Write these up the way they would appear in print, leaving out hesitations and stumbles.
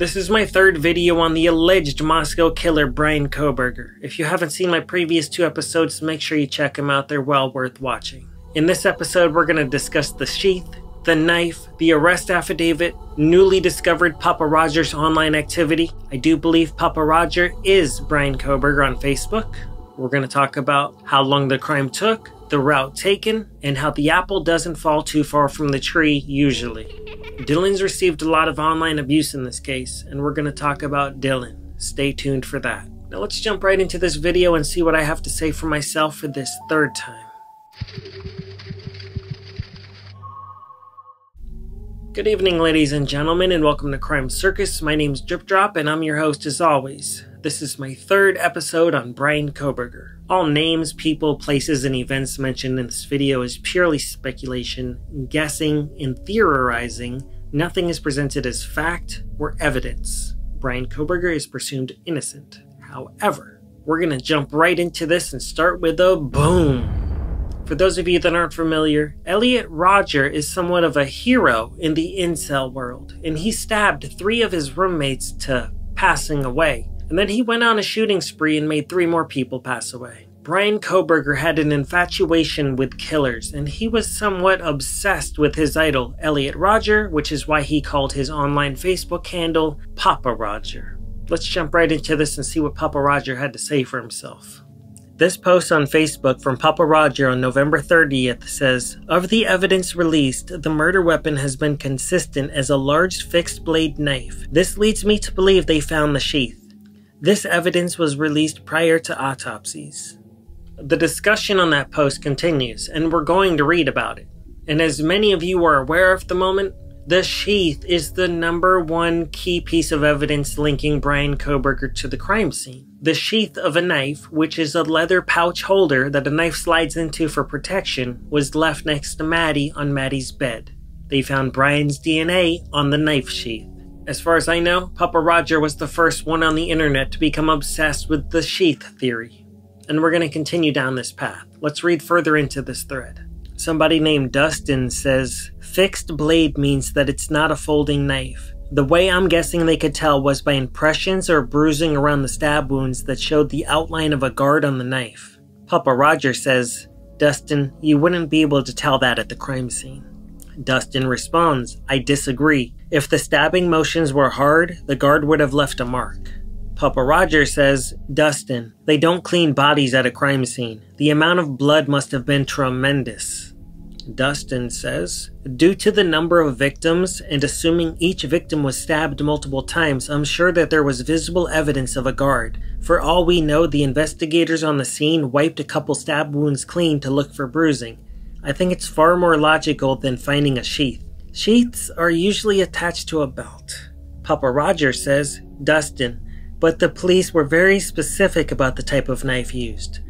This is my third video on the alleged Moscow killer Bryan Kohberger. If you haven't seen my previous two episodes, make sure you check them out, they're well worth watching. In this episode, we're going to discuss the sheath, the knife, the arrest affidavit, newly discovered Papa Rodger's online activity. I do believe Papa Rodger is Bryan Kohberger on Facebook. We're going to talk about how long the crime took, the route taken, and how the apple doesn't fall too far from the tree usually. Dylan's received a lot of online abuse in this case, and we're going to talk about Dylan. Stay tuned for that. Now let's jump right into this video and see what I have to say for myself for this third time. Good evening, ladies and gentlemen, and welcome to Crime Circus. My name's Drip Drop, and I'm your host as always. This is my third episode on Bryan Kohberger. All names, people, places, and events mentioned in this video is purely speculation, guessing, and theorizing. Nothing is presented as fact or evidence. Bryan Kohberger is presumed innocent. However, we're going to jump right into this and start with a boom. For those of you that aren't familiar, Elliot Rodger is somewhat of a hero in the incel world, and he stabbed three of his roommates to passing away. And then he went on a shooting spree and made three more people pass away. Bryan Kohberger had an infatuation with killers, and he was somewhat obsessed with his idol, Elliot Rodger, which is why he called his online Facebook handle Papa Rodger. Let's jump right into this and see what Papa Rodger had to say for himself. This post on Facebook from Papa Rodger on November 30th says, "Of the evidence released, the murder weapon has been consistent as a large fixed blade knife. This leads me to believe they found the sheath. This evidence was released prior to autopsies." The discussion on that post continues, and we're going to read about it. And as many of you are aware of the moment, the sheath is the #1 key piece of evidence linking Bryan Kohberger to the crime scene. The sheath of a knife, which is a leather pouch holder that a knife slides into for protection, was left next to Maddie on Maddie's bed. They found Bryan's DNA on the knife sheath. As far as I know, Papa Rodger was the first one on the internet to become obsessed with the sheath theory. And we're going to continue down this path. Let's read further into this thread. Somebody named Dustin says, "Fixed blade means that it's not a folding knife. The way I'm guessing they could tell was by impressions or bruising around the stab wounds that showed the outline of a guard on the knife." Papa Rodger says, "Dustin, you wouldn't be able to tell that at the crime scene." Dustin responds, "I disagree. If the stabbing motions were hard, the guard would have left a mark." Papa Rodger says, "Dustin, they don't clean bodies at a crime scene. The amount of blood must have been tremendous." Dustin says, "Due to the number of victims and assuming each victim was stabbed multiple times, I'm sure that there was visible evidence of a guard. For all we know, the investigators on the scene wiped a couple stab wounds clean to look for bruising. I think it's far more logical than finding a sheath. Sheaths are usually attached to a belt." Papa Rodger says, "Dustin, but the police were very specific about the type of knife used.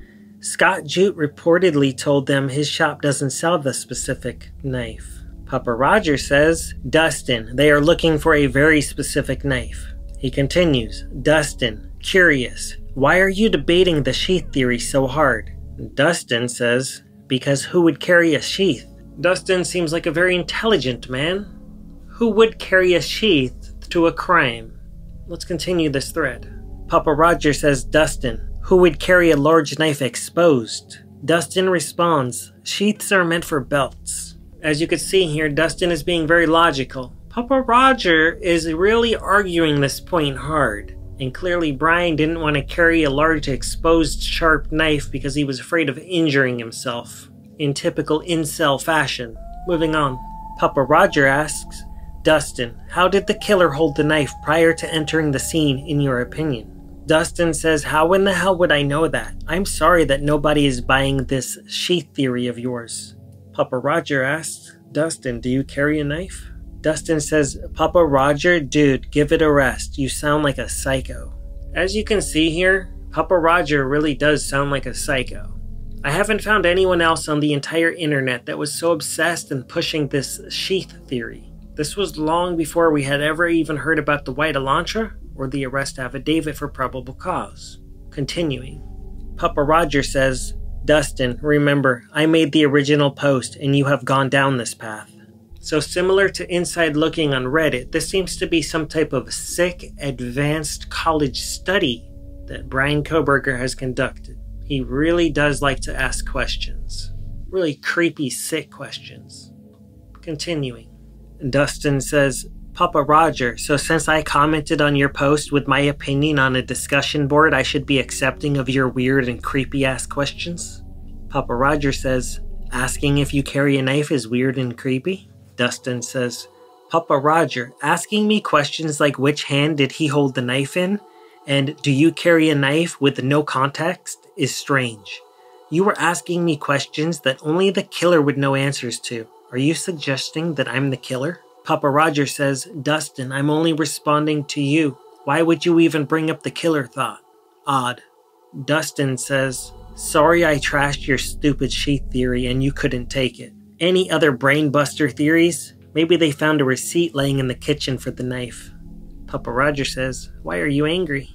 Scott Jute reportedly told them his shop doesn't sell the specific knife." Papa Rodger says, "Dustin, they are looking for a very specific knife." He continues, "Dustin, curious, why are you debating the sheath theory so hard?" Dustin says, "Because who would carry a sheath?" Dustin seems like a very intelligent man. Who would carry a sheath to a crime? Let's continue this thread. Papa Rodger says, "Dustin, who would carry a large knife exposed?" Dustin responds, "Sheaths are meant for belts." As you can see here, Dustin is being very logical. Papa Rodger is really arguing this point hard. And clearly Bryan didn't want to carry a large exposed sharp knife because he was afraid of injuring himself, in typical incel fashion. Moving on. Papa Rodger asks, "Dustin, how did the killer hold the knife prior to entering the scene in your opinion?" Dustin says, "How in the hell would I know that? I'm sorry that nobody is buying this sheath theory of yours." Papa Rodger asks, "Dustin, do you carry a knife?" Dustin says, "Papa Rodger, dude, give it a rest. You sound like a psycho." As you can see here, Papa Rodger really does sound like a psycho. I haven't found anyone else on the entire internet that was so obsessed in pushing this sheath theory. This was long before we had ever even heard about the white Elantra or the arrest affidavit for probable cause. Continuing. Papa Rodger says, "Dustin, remember, I made the original post and you have gone down this path." So similar to Inside Looking on Reddit, this seems to be some type of sick, advanced college study that Bryan Kohberger has conducted. He really does like to ask questions. Really creepy, sick questions. Continuing. Dustin says, Papa Rodger, so since I commented on your post with my opinion on a discussion board, I should be accepting of your weird and creepy ass questions? Papa Rodger says, asking if you carry a knife is weird and creepy? Dustin says, Papa Rodger, asking me questions like which hand did he hold the knife in? And do you carry a knife with no context is strange. You were asking me questions that only the killer would know answers to. Are you suggesting that I'm the killer? Papa Rodger says, Dustin, I'm only responding to you. Why would you even bring up the killer thought? Odd. Dustin says, sorry I trashed your stupid sheet theory and you couldn't take it. Any other brainbuster theories? Maybe they found a receipt laying in the kitchen for the knife. Papa Rodger says, why are you angry?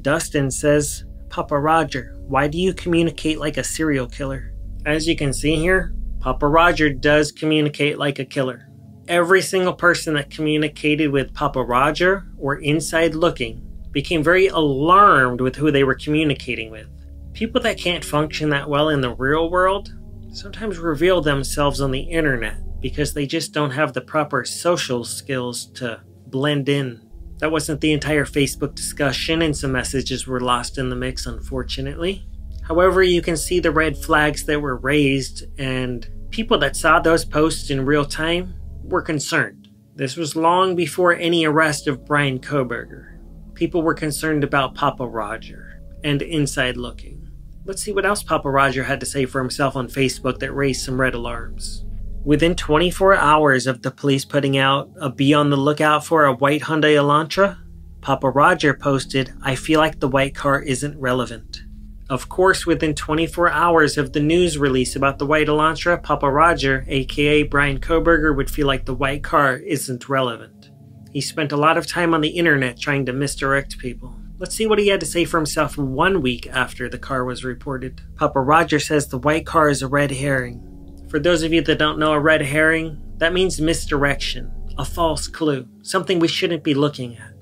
Dustin says, Papa Rodger, why do you communicate like a serial killer? As you can see here, Papa Rodger does communicate like a killer. Every single person that communicated with Papa Rodger or Inside Looking became very alarmed with who they were communicating with. People that can't function that well in the real world sometimes reveal themselves on the internet because they just don't have the proper social skills to blend in. That wasn't the entire Facebook discussion, and some messages were lost in the mix, unfortunately. However, you can see the red flags that were raised, and people that saw those posts in real time were concerned. This was long before any arrest of Bryan Kohberger. People were concerned about Papa Rodger and Inside Looking. Let's see what else Papa Rodger had to say for himself on Facebook that raised some red alarms. Within 24 hours of the police putting out a be on the lookout for a white Hyundai Elantra, Papa Rodger posted, I feel like the white car isn't relevant. Of course, within 24 hours of the news release about the white Elantra, Papa Rodger, aka Bryan Kohberger, would feel like the white car isn't relevant. He spent a lot of time on the internet trying to misdirect people. Let's see what he had to say for himself 1 week after the car was reported. Papa Rodger says the white car is a red herring. For those of you that don't know, a red herring, that means misdirection, a false clue, something we shouldn't be looking at.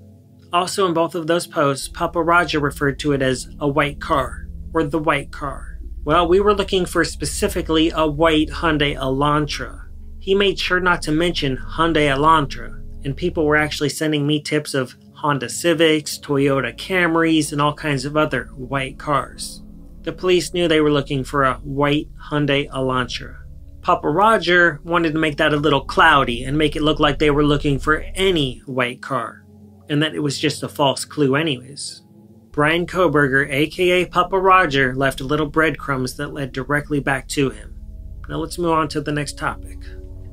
Also in both of those posts, Papa Rodger referred to it as a white car, or the white car. Well, we were looking for specifically a white Hyundai Elantra. He made sure not to mention Hyundai Elantra, and people were actually sending me tips of Honda Civics, Toyota Camrys, and all kinds of other white cars. The police knew they were looking for a white Hyundai Elantra. Papa Rodger wanted to make that a little cloudy and make it look like they were looking for any white car, and that it was just a false clue anyways. Bryan Kohberger, aka Papa Rodger, left little breadcrumbs that led directly back to him. Now let's move on to the next topic.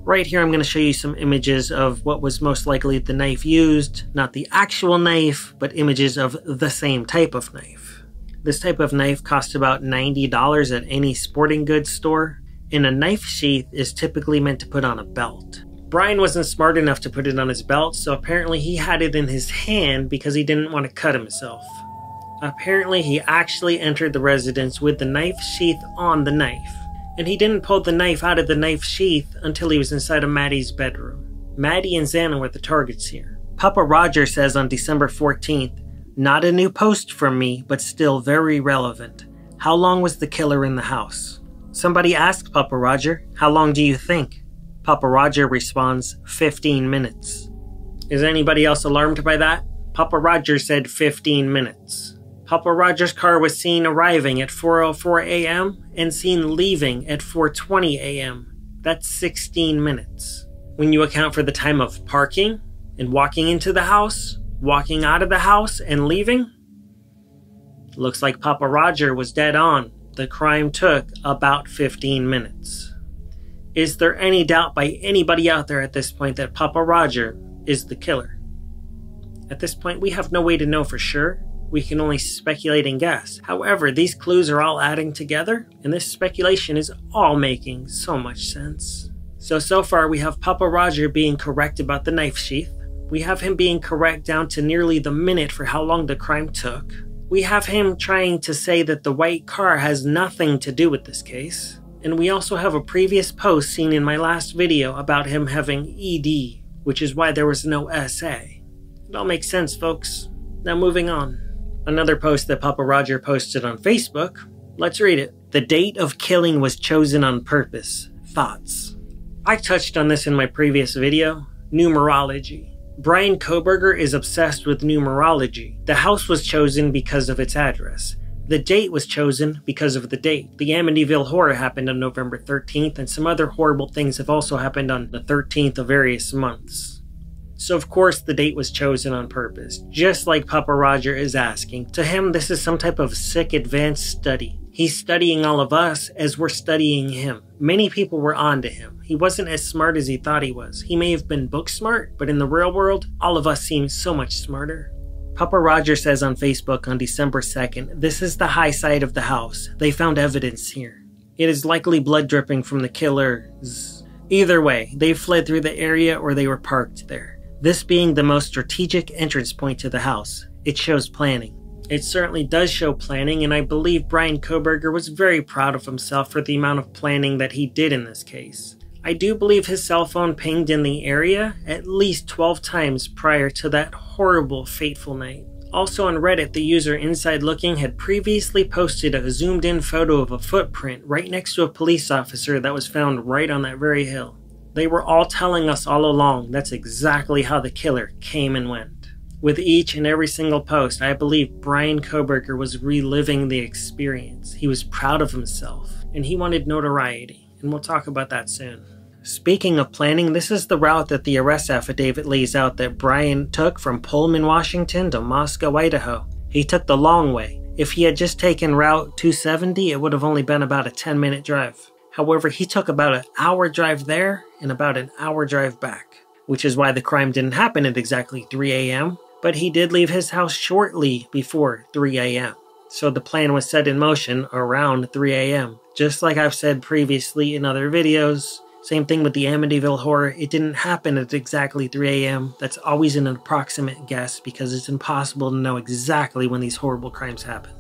Right here I'm going to show you some images of what was most likely the knife used, not the actual knife, but images of the same type of knife. This type of knife costs about $90 at any sporting goods store. And a knife sheath is typically meant to put on a belt. Bryan wasn't smart enough to put it on his belt, so apparently he had it in his hand because he didn't want to cut himself. Apparently he actually entered the residence with the knife sheath on the knife, and he didn't pull the knife out of the knife sheath until he was inside of Maddie's bedroom. Maddie and Xana were the targets here. Papa Rodger says on December 14th, not a new post from me, but still very relevant. How long was the killer in the house? Somebody asked Papa Rodger, how long do you think? Papa Rodger responds, 15 minutes. Is anybody else alarmed by that? Papa Rodger said 15 minutes. Papa Rodger's car was seen arriving at 4:04 a.m. and seen leaving at 4:20 a.m. That's 16 minutes. When you account for the time of parking and walking into the house, walking out of the house and leaving, looks like Papa Rodger was dead on. The crime took about 15 minutes. Is there any doubt by anybody out there at this point that Papa Rodger is the killer? At this point, we have no way to know for sure. We can only speculate and guess. However, these clues are all adding together, and this speculation is all making so much sense. So far, we have Papa Rodger being correct about the knife sheath. We have him being correct down to nearly the minute for how long the crime took. We have him trying to say that the white car has nothing to do with this case. And we also have a previous post seen in my last video about him having ED, which is why there was no SA. It all makes sense, folks. Now moving on. Another post that Papa Rodger posted on Facebook. Let's read it. The date of killing was chosen on purpose. Thoughts. I touched on this in my previous video. Numerology. Bryan Kohberger is obsessed with numerology. The house was chosen because of its address. The date was chosen because of the date. The Amityville Horror happened on November 13th, and some other horrible things have also happened on the 13th of various months. So of course the date was chosen on purpose, just like Papa Rodger is asking. To him, this is some type of sick advanced study. He's studying all of us as we're studying him. Many people were onto him. He wasn't as smart as he thought he was. He may have been book smart, but in the real world, all of us seem so much smarter. Papa Rodger says on Facebook on December 2nd, this is the high side of the house. They found evidence here. It is likely blood dripping from the killers. Either way, they fled through the area or they were parked there. This being the most strategic entrance point to the house. It shows planning. It certainly does show planning, and I believe Bryan Kohberger was very proud of himself for the amount of planning that he did in this case. I do believe his cell phone pinged in the area at least 12 times prior to that horrible, fateful night. Also on Reddit, the user Inside Looking had previously posted a zoomed-in photo of a footprint right next to a police officer that was found right on that very hill. They were all telling us all along that's exactly how the killer came and went. With each and every single post, I believe Bryan Kohberger was reliving the experience. He was proud of himself, and he wanted notoriety, and we'll talk about that soon. Speaking of planning, this is the route that the arrest affidavit lays out that Bryan took from Pullman, Washington to Moscow, Idaho. He took the long way. If he had just taken Route 270, it would have only been about a 10-minute drive. However, he took about an hour drive there and about an hour drive back, which is why the crime didn't happen at exactly 3 a.m., but he did leave his house shortly before 3 a.m. So the plan was set in motion around 3 a.m. Just like I've said previously in other videos, same thing with the Amityville Horror, it didn't happen at exactly 3 a.m. That's always an approximate guess because it's impossible to know exactly when these horrible crimes happen.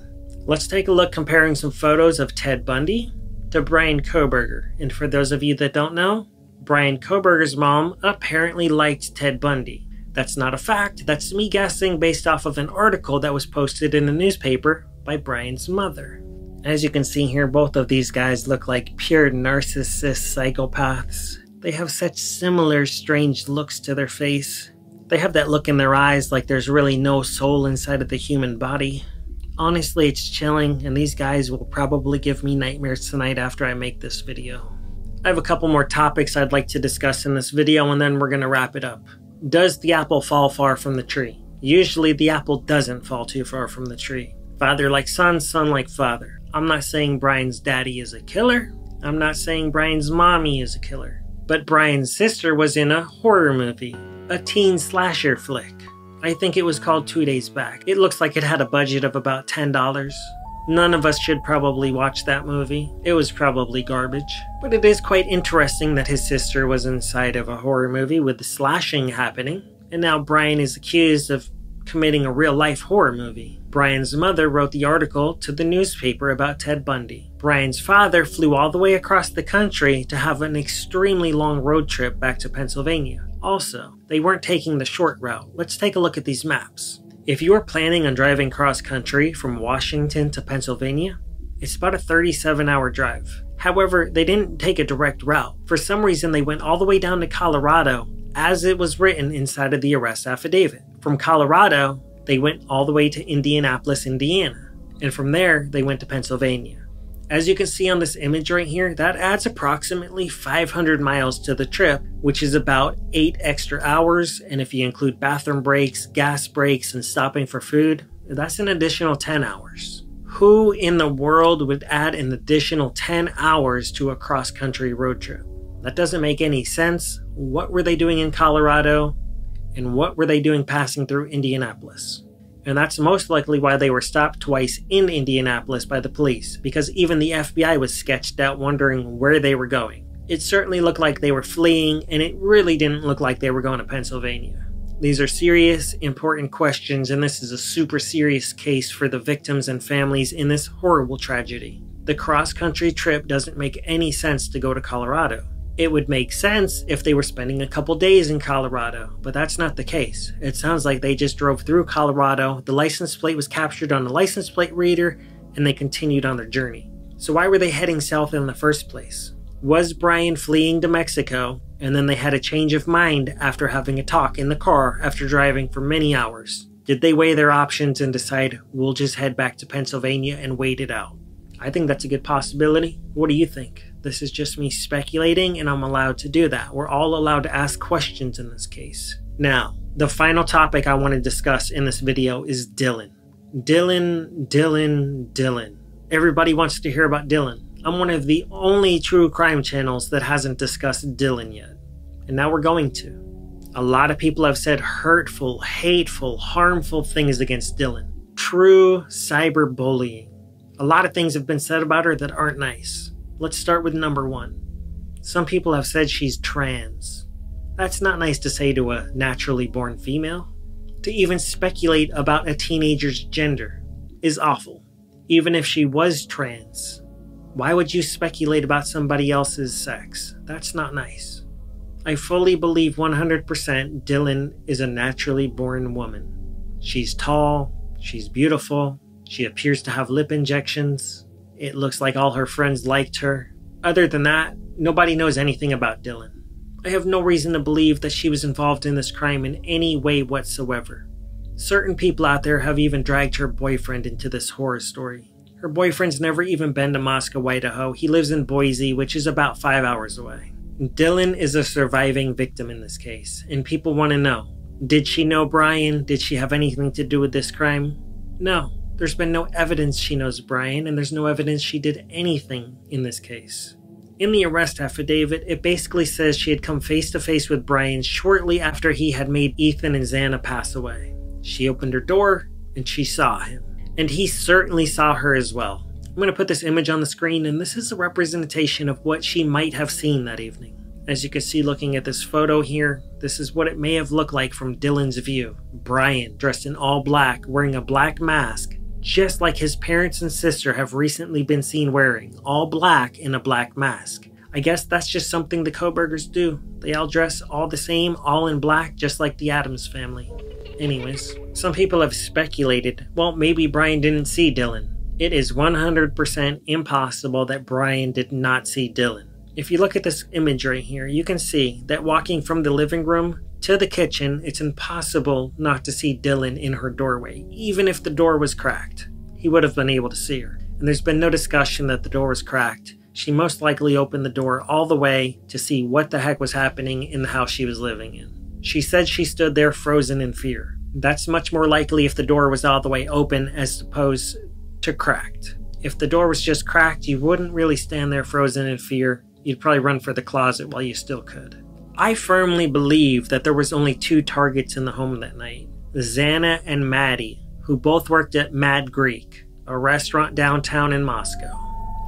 Let's take a look comparing some photos of Ted Bundy to Bryan Kohberger. And for those of you that don't know, Bryan Kohberger's mom apparently liked Ted Bundy. That's not a fact, that's me guessing based off of an article that was posted in a newspaper by Bryan's mother. As you can see here, both of these guys look like pure narcissist psychopaths. They have such similar strange looks to their face. They have that look in their eyes like there's really no soul inside of the human body. Honestly, it's chilling, and these guys will probably give me nightmares tonight after I make this video. I have a couple more topics I'd like to discuss in this video, and then we're gonna wrap it up. Does the apple fall far from the tree? Usually the apple doesn't fall too far from the tree. Father like son, son like father. I'm not saying Bryan's daddy is a killer. I'm not saying Bryan's mommy is a killer. But Bryan's sister was in a horror movie, a teen slasher flick. I think it was called 2 Days Back. It looks like it had a budget of about $10. None of us should probably watch that movie. It was probably garbage. But it is quite interesting that his sister was inside of a horror movie with the slashing happening, and now Bryan is accused of committing a real-life horror movie. Bryan's mother wrote the article to the newspaper about Ted Bundy. Bryan's father flew all the way across the country to have an extremely long road trip back to Pennsylvania. Also, they weren't taking the short route. Let's take a look at these maps. If you are planning on driving cross-country from Washington to Pennsylvania, it's about a 37-hour drive. However, they didn't take a direct route. For some reason, they went all the way down to Colorado, as it was written inside of the arrest affidavit. From Colorado, they went all the way to Indianapolis, Indiana, and from there, they went to Pennsylvania. As you can see on this image right here, that adds approximately 500 miles to the trip, which is about 8 extra hours, and if you include bathroom breaks, gas breaks, and stopping for food, that's an additional 10 hours. Who in the world would add an additional 10 hours to a cross-country road trip? That doesn't make any sense. What were they doing in Colorado? And what were they doing passing through Indianapolis? And that's most likely why they were stopped twice in Indianapolis by the police, because even the FBI was sketched out wondering where they were going. It certainly looked like they were fleeing, and it really didn't look like they were going to Pennsylvania. These are serious, important questions, and this is a super serious case for the victims and families in this horrible tragedy. The cross-country trip doesn't make any sense to go to Colorado. It would make sense if they were spending a couple days in Colorado, but that's not the case. It sounds like they just drove through Colorado, the license plate was captured on the license plate reader, and they continued on their journey. So why were they heading south in the first place? Was Bryan fleeing to Mexico, and then they had a change of mind after having a talk in the car after driving for many hours? Did they weigh their options and decide, we'll just head back to Pennsylvania and wait it out? I think that's a good possibility. What do you think? This is just me speculating, and I'm allowed to do that. We're all allowed to ask questions in this case. Now, the final topic I want to discuss in this video is Dylan. Dylan. Everybody wants to hear about Dylan. I'm one of the only true crime channels that hasn't discussed Dylan yet. And now we're going to. A lot of people have said hurtful, hateful, harmful things against Dylan. True cyberbullying. A lot of things have been said about her that aren't nice. Let's start with number one. Some people have said she's trans. That's not nice to say to a naturally born female. To even speculate about a teenager's gender is awful, even if she was trans. Why would you speculate about somebody else's sex? That's not nice. I fully believe 100% Dylan is a naturally born woman. She's tall, she's beautiful, she appears to have lip injections. It looks like all her friends liked her. Other than that, nobody knows anything about Dylan. I have no reason to believe that she was involved in this crime in any way whatsoever. Certain people out there have even dragged her boyfriend into this horror story. Her boyfriend's never even been to Moscow, Idaho. He lives in Boise, which is about 5 hours away. Dylan is a surviving victim in this case, and people want to know, did she know Bryan? Did she have anything to do with this crime? No, there's been no evidence she knows Bryan, and there's no evidence she did anything in this case. In the arrest affidavit, it basically says she had come face to face with Bryan shortly after he had made Ethan and Xana pass away. She opened her door, and she saw him. And he certainly saw her as well. I'm going to put this image on the screen, and this is a representation of what she might have seen that evening. As you can see looking at this photo here, this is what it may have looked like from Dylan's view. Bryan, dressed in all black, wearing a black mask, just like his parents and sister have recently been seen wearing, all black in a black mask. I guess that's just something the Kohbergers do. They all dress all the same, all in black, just like the Addams family. Anyways, some people have speculated, well, maybe Bryan didn't see Dylan. It is 100% impossible that Bryan did not see Dylan. If you look at this image right here, you can see that walking from the living room to the kitchen, it's impossible not to see Dylan in her doorway. Even if the door was cracked, he would have been able to see her. And there's been no discussion that the door was cracked. She most likely opened the door all the way to see what the heck was happening in the house she was living in. She said she stood there frozen in fear. That's much more likely if the door was all the way open as opposed to cracked. If the door was just cracked, you wouldn't really stand there frozen in fear. You'd probably run for the closet while you still could. I firmly believe that there was only two targets in the home that night. Xana and Maddie, who both worked at Mad Greek, a restaurant downtown in Moscow.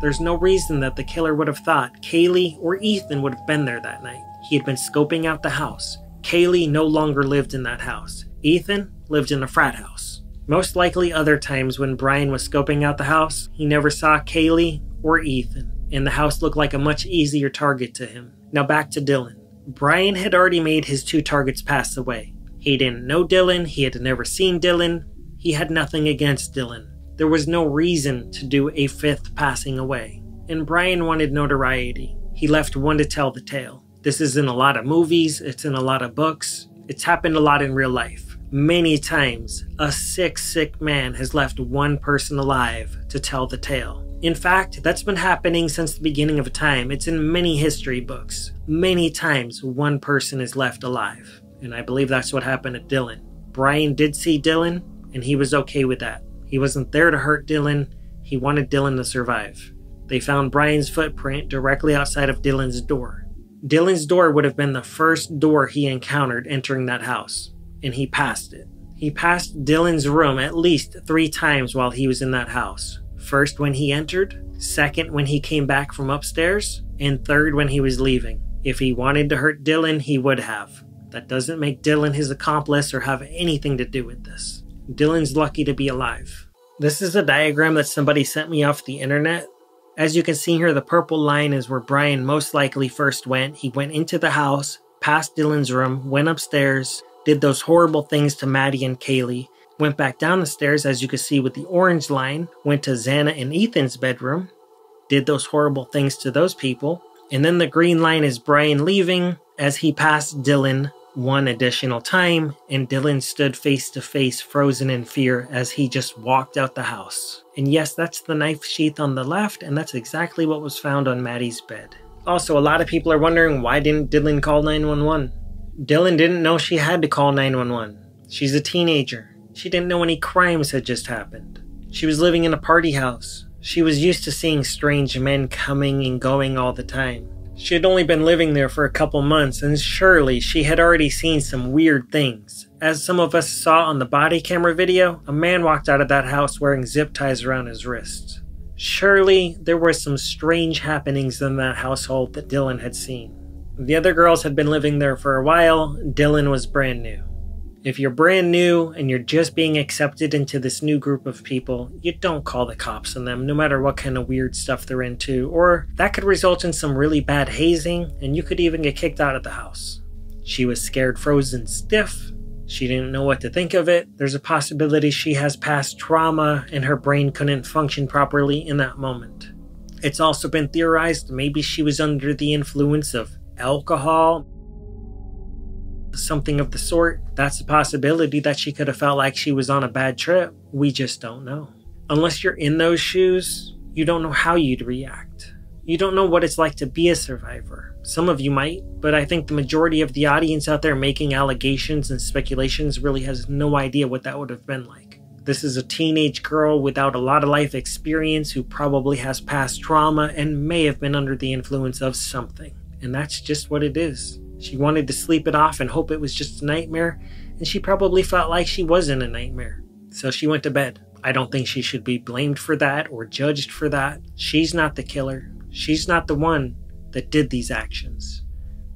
There's no reason that the killer would have thought Kaylee or Ethan would have been there that night. He had been scoping out the house. Kaylee no longer lived in that house. Ethan lived in a frat house. Most likely other times when Bryan was scoping out the house, he never saw Kaylee or Ethan, and the house looked like a much easier target to him. Now back to Dylan. Bryan had already made his two targets pass away. He didn't know Dylan, he had never seen Dylan, he had nothing against Dylan. There was no reason to do a fifth passing away. And Bryan wanted notoriety. He left one to tell the tale. This is in a lot of movies, it's in a lot of books, it's happened a lot in real life. Many times, a sick man has left one person alive to tell the tale. In fact, that's been happening since the beginning of time. It's in many history books. Many times, one person is left alive. And I believe that's what happened to Dylan. Bryan did see Dylan, and he was okay with that. He wasn't there to hurt Dylan, he wanted Dylan to survive. They found Bryan's footprint directly outside of Dylan's door. Dylan's door would have been the first door he encountered entering that house, and he passed it. He passed Dylan's room at least 3 times while he was in that house. First when he entered, second when he came back from upstairs, and third when he was leaving. If he wanted to hurt Dylan, he would have. That doesn't make Dylan his accomplice or have anything to do with this. Dylan's lucky to be alive. This is a diagram that somebody sent me off the internet. As you can see here, the purple line is where Bryan most likely first went. He went into the house, past Dylan's room, went upstairs, did those horrible things to Maddie and Kaylee, went back down the stairs, as you can see with the orange line, went to Xana and Ethan's bedroom, did those horrible things to those people, and then the green line is Bryan leaving as he passed Dylan one additional time, and Dylan stood face to face, frozen in fear, as he just walked out the house. And yes, that's the knife sheath on the left, and that's exactly what was found on Maddie's bed. Also, a lot of people are wondering, why didn't Dylan call 911? Dylan didn't know she had to call 911. She's a teenager. She didn't know any crimes had just happened. She was living in a party house. She was used to seeing strange men coming and going all the time. She had only been living there for a couple months, and surely she had already seen some weird things. As some of us saw on the body camera video, a man walked out of that house wearing zip ties around his wrists. Surely there were some strange happenings in that household that Dylan had seen. The other girls had been living there for a while. Dylan was brand new. If you're brand new and you're just being accepted into this new group of people, you don't call the cops on them, no matter what kind of weird stuff they're into, or that could result in some really bad hazing, and you could even get kicked out of the house. She was scared, frozen, stiff. She didn't know what to think of it. There's a possibility she has past trauma and her brain couldn't function properly in that moment. It's also been theorized maybe she was under the influence of alcohol, something of the sort. That's a possibility that she could have felt like she was on a bad trip. We just don't know. Unless you're in those shoes, you don't know how you'd react. You don't know what it's like to be a survivor. Some of you might, but I think the majority of the audience out there making allegations and speculations really has no idea what that would have been like. This is a teenage girl without a lot of life experience who probably has past trauma and may have been under the influence of something. And that's just what it is. She wanted to sleep it off and hope it was just a nightmare, and she probably felt like she was in a nightmare. So she went to bed. I don't think she should be blamed for that or judged for that. She's not the killer. She's not the one that did these actions.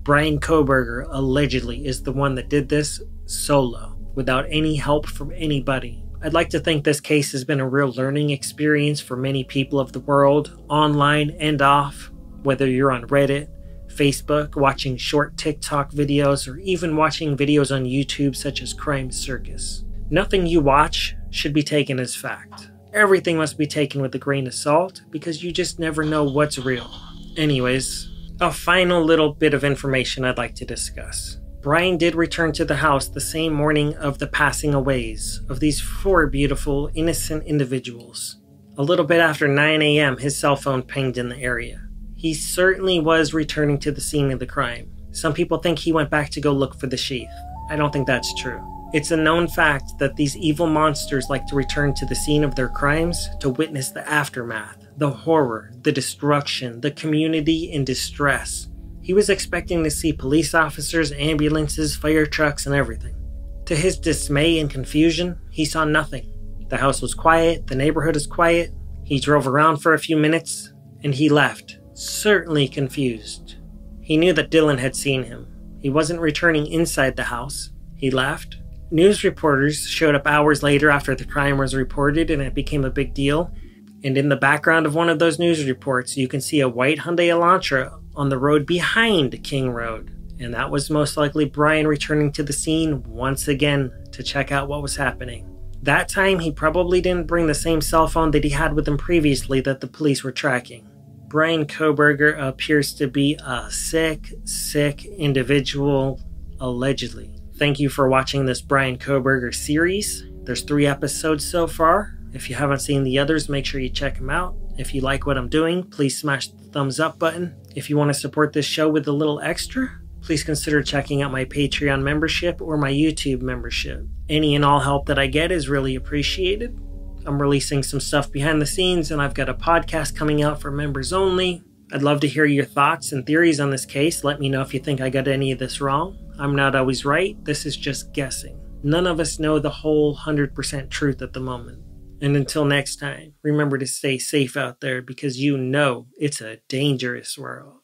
Bryan Kohberger allegedly is the one that did this solo, without any help from anybody. I'd like to think this case has been a real learning experience for many people of the world, online and off, whether you're on Reddit, Facebook, watching short TikTok videos, or even watching videos on YouTube such as Crime Circus. Nothing you watch should be taken as fact. Everything must be taken with a grain of salt, because you just never know what's real. Anyways, a final little bit of information I'd like to discuss. Bryan did return to the house the same morning of the passing aways of these four beautiful, innocent individuals. A little bit after 9 a.m., his cell phone pinged in the area. He certainly was returning to the scene of the crime. Some people think he went back to go look for the sheath. I don't think that's true. It's a known fact that these evil monsters like to return to the scene of their crimes to witness the aftermath, the horror, the destruction, the community in distress. He was expecting to see police officers, ambulances, fire trucks, and everything. To his dismay and confusion, he saw nothing. The house was quiet, the neighborhood is quiet. He drove around for a few minutes, and he left, certainly confused. He knew that Dylan had seen him. He wasn't returning inside the house. He left. News reporters showed up hours later after the crime was reported, and it became a big deal. And in the background of one of those news reports, you can see a white Hyundai Elantra on the road behind King Road. And that was most likely Bryan returning to the scene once again to check out what was happening. That time, he probably didn't bring the same cell phone that he had with him previously that the police were tracking. Bryan Kohberger appears to be a sick, sick individual, allegedly. Thank you for watching this Bryan Kohberger series. There's 3 episodes so far. If you haven't seen the others, make sure you check them out. If you like what I'm doing, please smash the thumbs up button. If you want to support this show with a little extra, please consider checking out my Patreon membership or my YouTube membership. Any and all help that I get is really appreciated. I'm releasing some stuff behind the scenes, and I've got a podcast coming out for members only. I'd love to hear your thoughts and theories on this case. Let me know if you think I got any of this wrong. I'm not always right. This is just guessing. None of us know the whole 100% truth at the moment. And until next time, remember to stay safe out there, because you know it's a dangerous world.